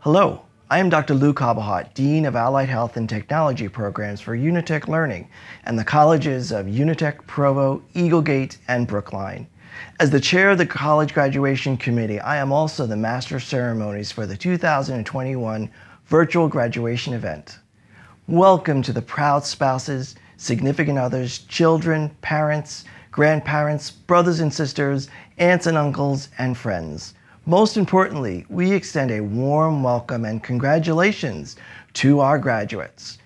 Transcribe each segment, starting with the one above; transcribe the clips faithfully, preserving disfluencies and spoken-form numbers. Hello, I am Doctor Lou Cabahat, Dean of Allied Health and Technology Programs for Unitek Learning and the colleges of Unitek, Provo, Eagle Gate, and Brookline. As the chair of the College Graduation Committee, I am also the Master of Ceremonies for the two thousand twenty-one Virtual Graduation Event. Welcome to the proud spouses, significant others, children, parents, grandparents, brothers and sisters, aunts and uncles, and friends. Most importantly, we extend a warm welcome and congratulations to our graduates.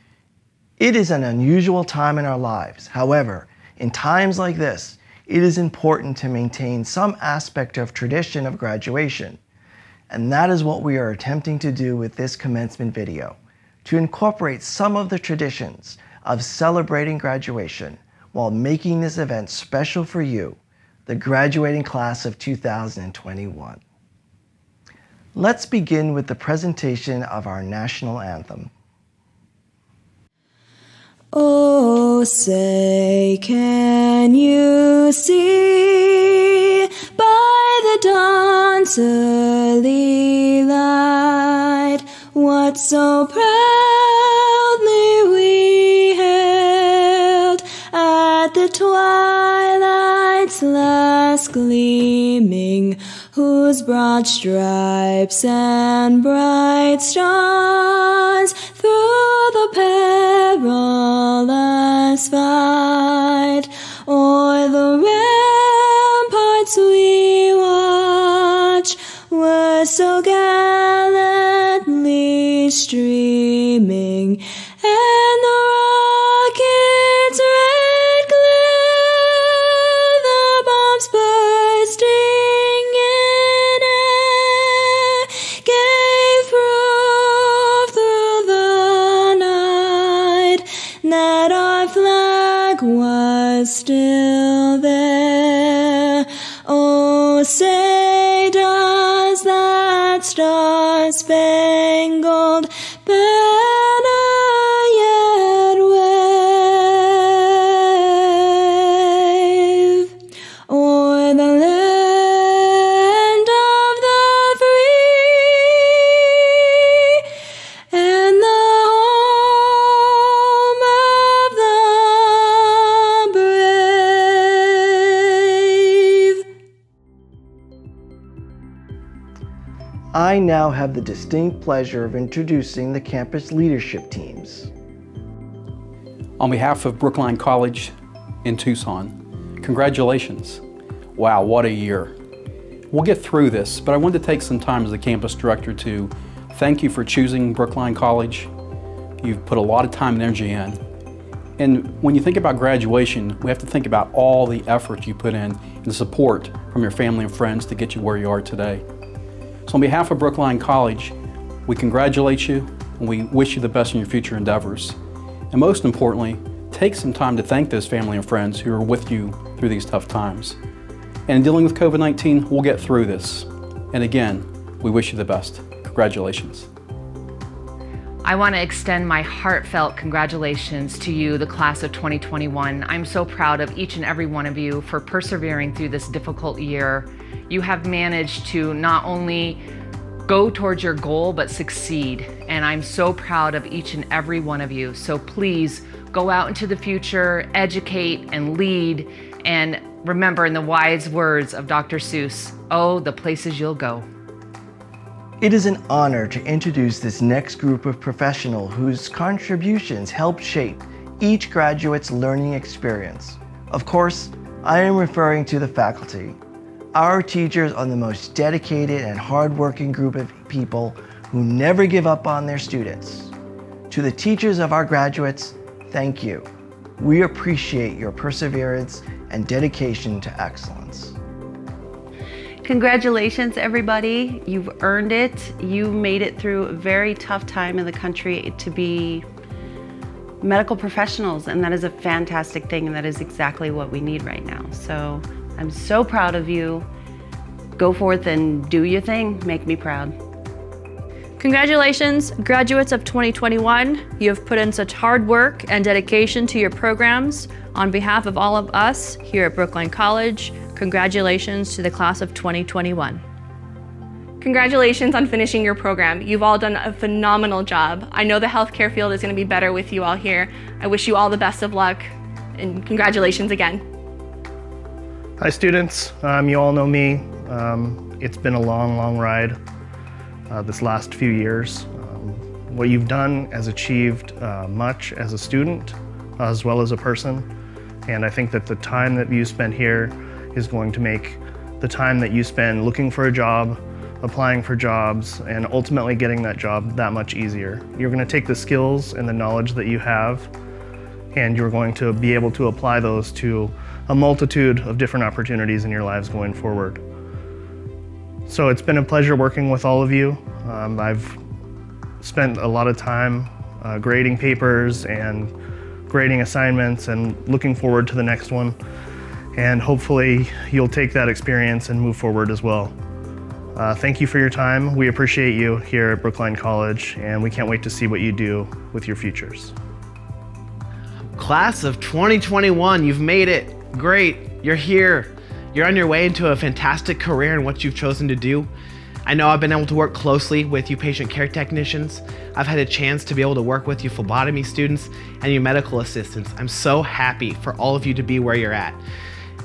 It is an unusual time in our lives. However, in times like this, it is important to maintain some aspect of tradition of graduation. And that is what we are attempting to do with this commencement video, to incorporate some of the traditions of celebrating graduation while making this event special for you, the graduating class of two thousand twenty-one. Let's begin with the presentation of our national anthem. Oh, say can you see by the dawn's early light what so proudly we hailed at the twilight's last gleaming, whose broad stripes and bright stars through the perilous fight o'er the ramparts we watch were so gallantly streaming, and the rockets red glare, the bombs bursting was still there. Oh, say does that star-spangled banner yet wave o'er the land of the free and the I now have the distinct pleasure of introducing the campus leadership teams. On behalf of Brookline College in Tucson, congratulations. Wow, what a year. We'll get through this, but I wanted to take some time as the campus director to thank you for choosing Brookline College. You've put a lot of time and energy in. And when you think about graduation, we have to think about all the effort you put in and the support from your family and friends to get you where you are today. So on behalf of Brookline College, we congratulate you and we wish you the best in your future endeavors. And most importantly, take some time to thank those family and friends who are with you through these tough times. And in dealing with COVID nineteen, we'll get through this. And again, we wish you the best. Congratulations. I want to extend my heartfelt congratulations to you, the class of twenty twenty-one. I'm so proud of each and every one of you for persevering through this difficult year. You have managed to not only go towards your goal, but succeed. And I'm so proud of each and every one of you. So please go out into the future, educate and lead. And remember, in the wise words of Doctor Seuss, oh, the places you'll go. It is an honor to introduce this next group of professionals whose contributions help shape each graduate's learning experience. Of course, I am referring to the faculty. Our teachers are the most dedicated and hardworking group of people who never give up on their students. To the teachers of our graduates, thank you. We appreciate your perseverance and dedication to excellence. Congratulations, everybody. You've earned it. You made it through a very tough time in the country to be medical professionals, and that is a fantastic thing, and that is exactly what we need right now. So I'm so proud of you. go forth and do your thing. Make me proud. Congratulations, graduates of twenty twenty-one. You have put in such hard work and dedication to your programs. On behalf of all of us here at Brookline College, congratulations to the class of twenty twenty-one. Congratulations on finishing your program. You've all done a phenomenal job. I know the healthcare field is going to be better with you all here. I wish you all the best of luck, and congratulations again. Hi students, um, you all know me. Um, it's been a long, long ride uh, this last few years. Um, what you've done has achieved uh, much as a student uh, as well as a person, and I think that the time that you spend here is going to make the time that you spend looking for a job, applying for jobs, and ultimately getting that job that much easier. You're going to take the skills and the knowledge that you have, and you're going to be able to apply those to a multitude of different opportunities in your lives going forward. So it's been a pleasure working with all of you. Um, I've spent a lot of time uh, grading papers and grading assignments and looking forward to the next one. And hopefully you'll take that experience and move forward as well. Uh, thank you for your time. We appreciate you here at Brookline College, and we can't wait to see what you do with your futures. Class of twenty twenty-one, you've made it. Great, you're here. You're on your way into a fantastic career in what you've chosen to do. I know I've been able to work closely with you patient care technicians. I've had a chance to be able to work with you phlebotomy students and you medical assistants. I'm so happy for all of you to be where you're at.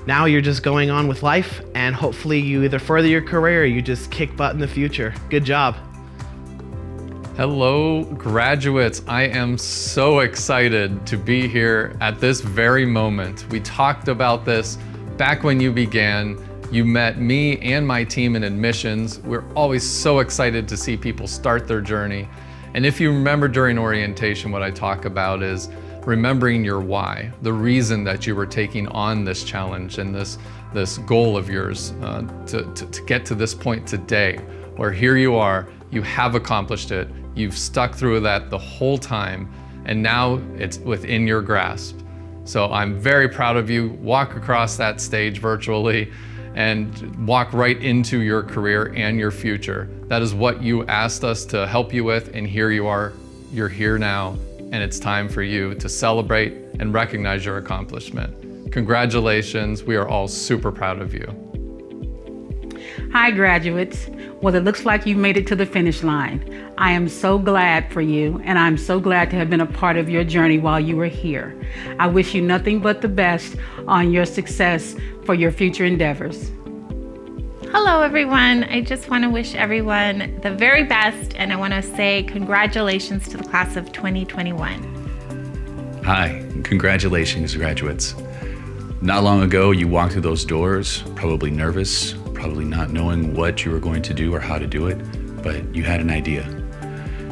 Now you're just going on with life, and hopefully you either further your career or you just kick butt in the future. Good job. Hello, graduates. I am so excited to be here at this very moment. We talked about this back when you began. You met me and my team in admissions. We're always so excited to see people start their journey. And if you remember during orientation, what I talk about is remembering your why, the reason that you were taking on this challenge and this, this goal of yours uh, to, to, to get to this point today, where here you are, you have accomplished it, you've stuck through that the whole time, and now it's within your grasp. So I'm very proud of you. Walk across that stage virtually and walk right into your career and your future. That is what you asked us to help you with, and here you are, you're here now. And it's time for you to celebrate and recognize your accomplishment. Congratulations, we are all super proud of you. Hi graduates, well it looks like you've made it to the finish line. I am so glad for you, and I'm so glad to have been a part of your journey while you were here. I wish you nothing but the best on your success for your future endeavors. Hello everyone, I just want to wish everyone the very best, and I want to say congratulations to the class of twenty twenty-one. Hi, congratulations graduates. Not long ago you walked through those doors, probably nervous, probably not knowing what you were going to do or how to do it, but you had an idea.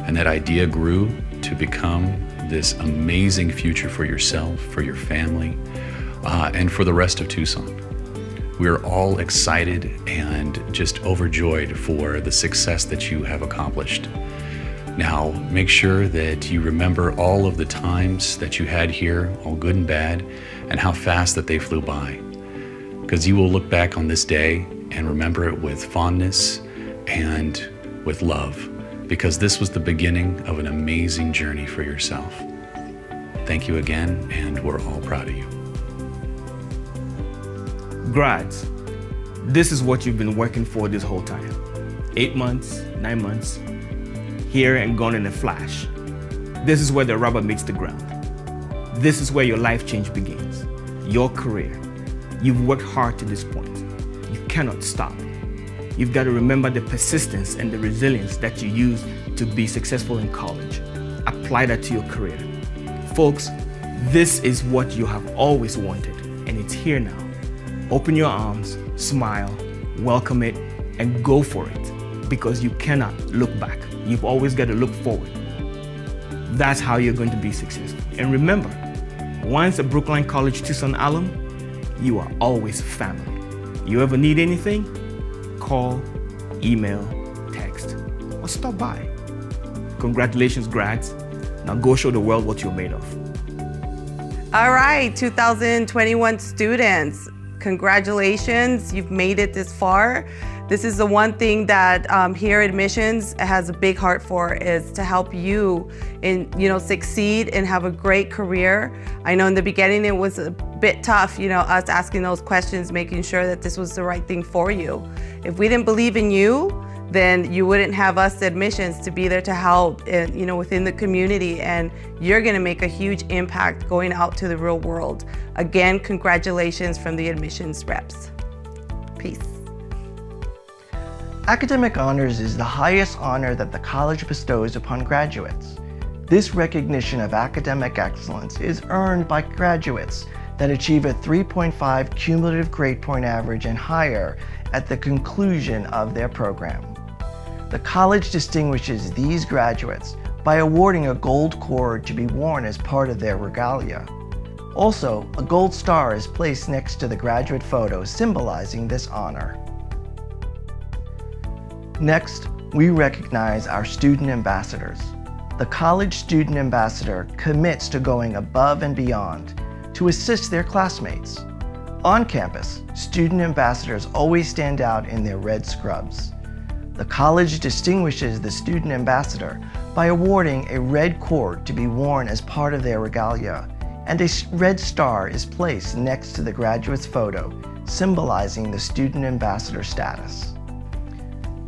And that idea grew to become this amazing future for yourself, for your family, uh, and for the rest of Tucson. We're all excited and just overjoyed for the success that you have accomplished. Now, make sure that you remember all of the times that you had here, all good and bad, and how fast that they flew by. Because you will look back on this day and remember it with fondness and with love, because this was the beginning of an amazing journey for yourself. Thank you again, and we're all proud of you. Grads, this is what you've been working for this whole time. Eight months, nine months, here and gone in a flash. This is where the rubber meets the ground. This is where your life change begins, your career. You've worked hard to this point. You cannot stop. You've got to remember the persistence and the resilience that you used to be successful in college. Apply that to your career. Folks, this is what you have always wanted, and it's here now. Open your arms, smile, welcome it, and go for it, because you cannot look back. You've always got to look forward. That's how you're going to be successful. And remember, once a Brookline College Tucson alum, you are always family. You ever need anything? Call, email, text, or stop by. Congratulations, grads. Now go show the world what you're made of. All right, two thousand twenty-one students. Congratulations, you've made it this far. This is the one thing that um, here at admissions has a big heart for, is to help you in, you know, succeed and have a great career. I know in the beginning it was a bit tough, you know, us asking those questions, making sure that this was the right thing for you. If we didn't believe in you, then you wouldn't have us admissions to be there to help, you know, within the community, and you're going to make a huge impact going out to the real world. Again, congratulations from the admissions reps. Peace. Academic honors is the highest honor that the college bestows upon graduates. This recognition of academic excellence is earned by graduates that achieve a three point five cumulative grade point average and higher at the conclusion of their program. The college distinguishes these graduates by awarding a gold cord to be worn as part of their regalia. Also, a gold star is placed next to the graduate photo symbolizing this honor. Next, we recognize our student ambassadors. The college student ambassador commits to going above and beyond to assist their classmates. On campus, student ambassadors always stand out in their red scrubs. The college distinguishes the student ambassador by awarding a red cord to be worn as part of their regalia, and a red star is placed next to the graduate's photo, symbolizing the student ambassador status.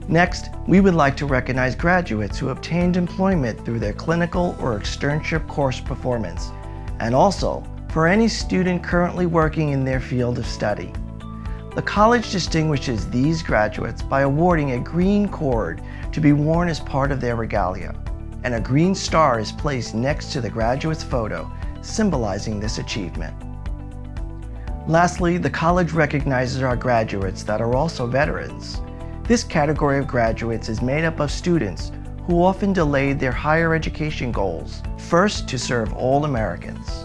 Next, we would like to recognize graduates who obtained employment through their clinical or externship course performance, and also for any student currently working in their field of study. The college distinguishes these graduates by awarding a green cord to be worn as part of their regalia, and a green star is placed next to the graduate's photo, symbolizing this achievement. Lastly, the college recognizes our graduates that are also veterans. This category of graduates is made up of students who often delayed their higher education goals, first to serve all Americans.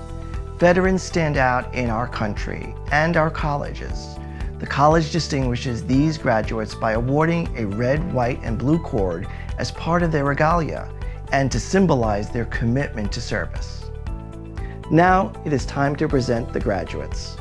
Veterans stand out in our country and our colleges. The college distinguishes these graduates by awarding a red, white, and blue cord as part of their regalia and to symbolize their commitment to service. Now it is time to present the graduates.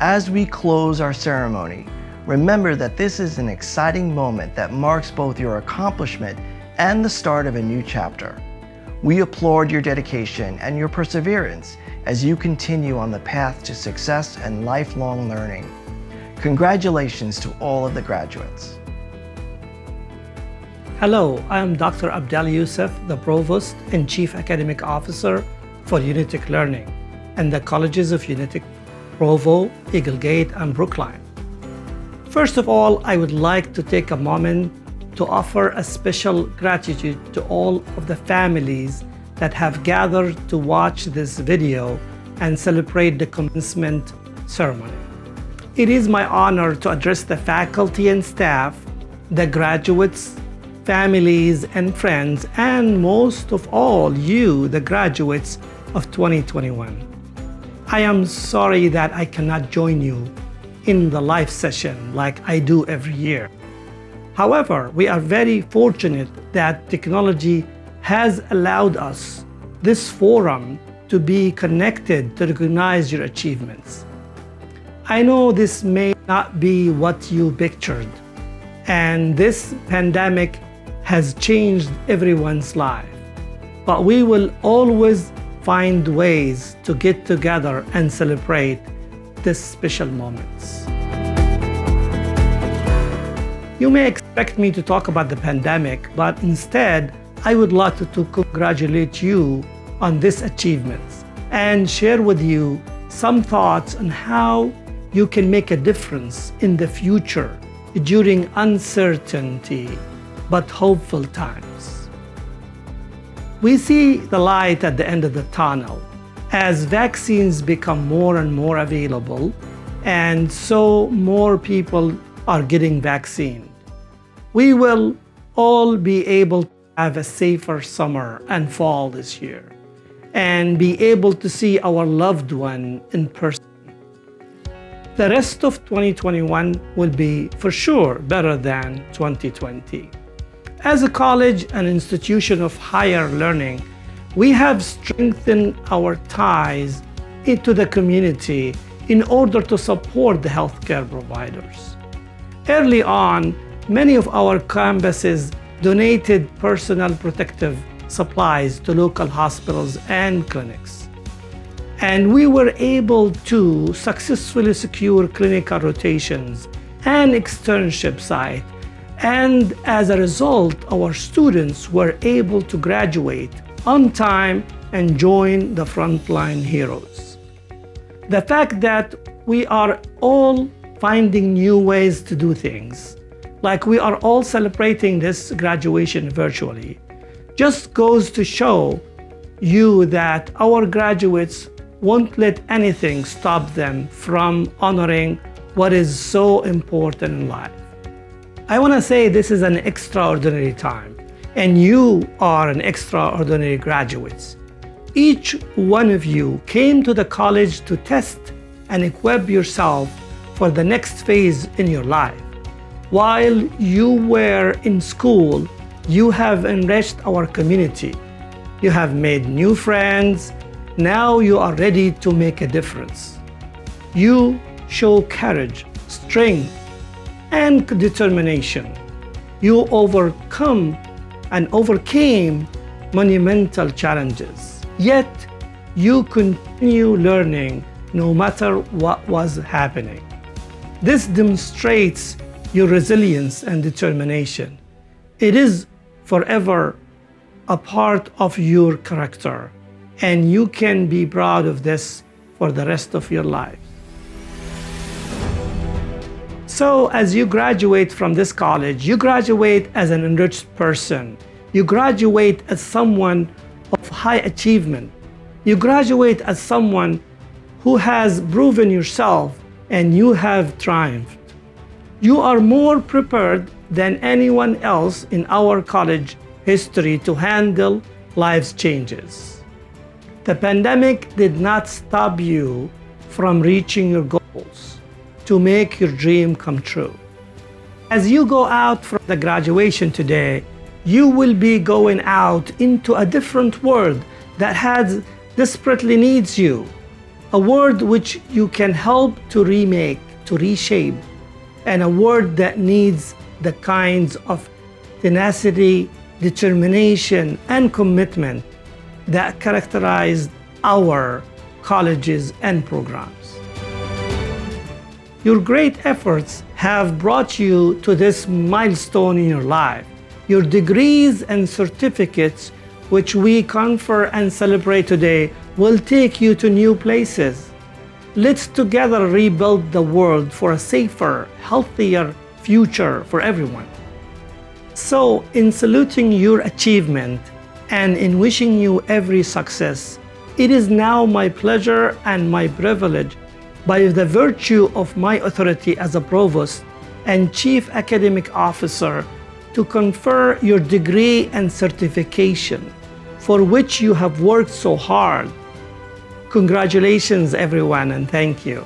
As we close our ceremony, remember that this is an exciting moment that marks both your accomplishment and the start of a new chapter. We applaud your dedication and your perseverance as you continue on the path to success and lifelong learning. Congratulations to all of the graduates. Hello, I am Doctor Abdel Youssef, the Provost and Chief Academic Officer for Unitek Learning and the colleges of Unitek, Provo, Eagle Gate, and Brookline. First of all, I would like to take a moment to offer a special gratitude to all of the families that have gathered to watch this video and celebrate the commencement ceremony. It is my honor to address the faculty and staff, the graduates, families, and friends, and most of all, you, the graduates of twenty twenty-one. I am sorry that I cannot join you in the live session like I do every year. However, we are very fortunate that technology has allowed us this forum to be connected to recognize your achievements. I know this may not be what you pictured, and this pandemic has changed everyone's life, but we will always find ways to get together and celebrate these special moments. You may expect me to talk about the pandemic, but instead, I would like to, to congratulate you on these achievements and share with you some thoughts on how you can make a difference in the future during uncertainty but hopeful times. We see the light at the end of the tunnel as vaccines become more and more available, and so more people are getting vaccinated. We will all be able to have a safer summer and fall this year and be able to see our loved one in person. The rest of twenty twenty-one will be for sure better than twenty twenty. As a college and institution of higher learning, we have strengthened our ties into the community in order to support the healthcare providers. Early on, many of our campuses donated personal protective supplies to local hospitals and clinics. And we were able to successfully secure clinical rotations and externship sites. And as a result, our students were able to graduate on time and join the frontline heroes. The fact that we are all finding new ways to do things, like we are all celebrating this graduation virtually, just goes to show you that our graduates won't let anything stop them from honoring what is so important in life. I want to say this is an extraordinary time, and you are an extraordinary graduates. Each one of you came to the college to test and equip yourself for the next phase in your life. While you were in school, you have enriched our community. You have made new friends. Now you are ready to make a difference. You show courage, strength, and determination. You overcome and overcame monumental challenges. Yet, you continue learning no matter what was happening. This demonstrates your resilience and determination. It is forever a part of your character, and you can be proud of this for the rest of your life. So as you graduate from this college, you graduate as an enriched person. You graduate as someone of high achievement. You graduate as someone who has proven yourself, and you have triumphed. You are more prepared than anyone else in our college history to handle life's changes. The pandemic did not stop you from reaching your goals to make your dream come true. As you go out from the graduation today, you will be going out into a different world that has desperately needs you. a word which you can help to remake, to reshape, and a word that needs the kinds of tenacity, determination, and commitment that characterized our colleges and programs. Your great efforts have brought you to this milestone in your life. Your degrees and certificates, which we confer and celebrate today, will take you to new places. Let's together rebuild the world for a safer, healthier future for everyone. So, in saluting your achievement and in wishing you every success, it is now my pleasure and my privilege, by the virtue of my authority as a Provost and Chief Academic Officer, to confer your degree and certification, for which you have worked so hard. Congratulations, everyone, and thank you.